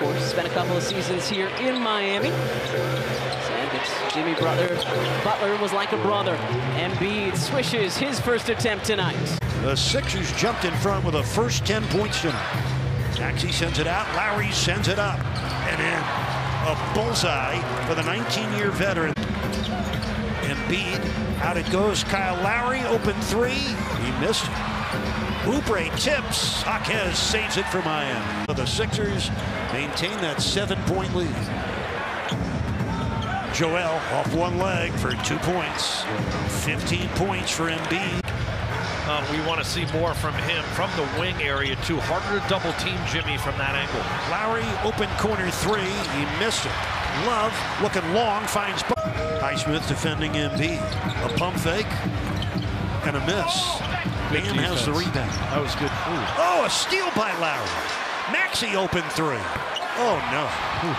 course, spent a couple of seasons here in Miami. Jimmy Butler was like a brother. Embiid swishes his first attempt tonight. The Sixers jumped in front with the first 10 points tonight. Maxey sends it out. Lowry sends it up. And in. A bullseye for the 19-year veteran. Embiid. Out it goes. Kyle Lowry. Open three. He missed. Oupre tips. Haquez saves it for Mayan. The Sixers maintain that 7-point lead. Joel off one leg for 2 points. 15 points for Embiid. We want to see more from him from the wing area, too. Harder to double team Jimmy from that angle. Lowry, open corner three. He missed it. Love, looking long, finds Highsmith defending Embiid. A pump fake and a miss. Bam has the rebound. That was good. Ooh. Oh, a steal by Lowry. Maxey open three. Oh, no. Ooh.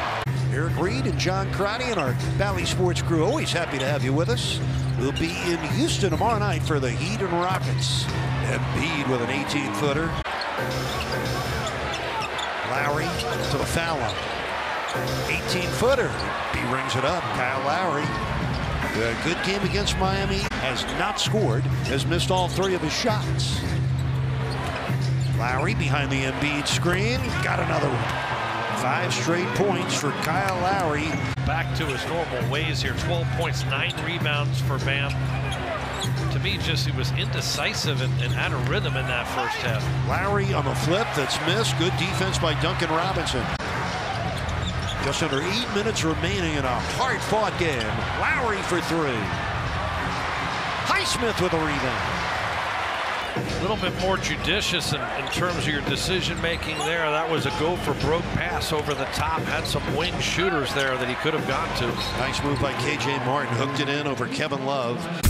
Eric Reed and John Crotty and our Bally Sports crew, always happy to have you with us. We'll be in Houston tomorrow night for the Heat and Rockets. Embiid with an 18-footer. Lowry to the foul line. 18-footer. He rings it up. Kyle Lowry. A good game against Miami. Has not scored. Has missed all three of his shots. Lowry behind the Embiid screen. Got another one. 5 straight points for Kyle Lowry. Back to his normal ways here. 12 points, 9 rebounds for Bam. To me, just he was indecisive and out of rhythm in that first half. Lowry on the flip, that's missed. Good defense by Duncan Robinson. Just under 8 minutes remaining in a hard-fought game. Lowry for three. Highsmith with a rebound. A little bit more judicious in terms of your decision-making there. That was a go-for-broke pass over the top. Had some wing shooters there that he could have got to. Nice move by K.J. Martin. Hooked it in over Kevin Love.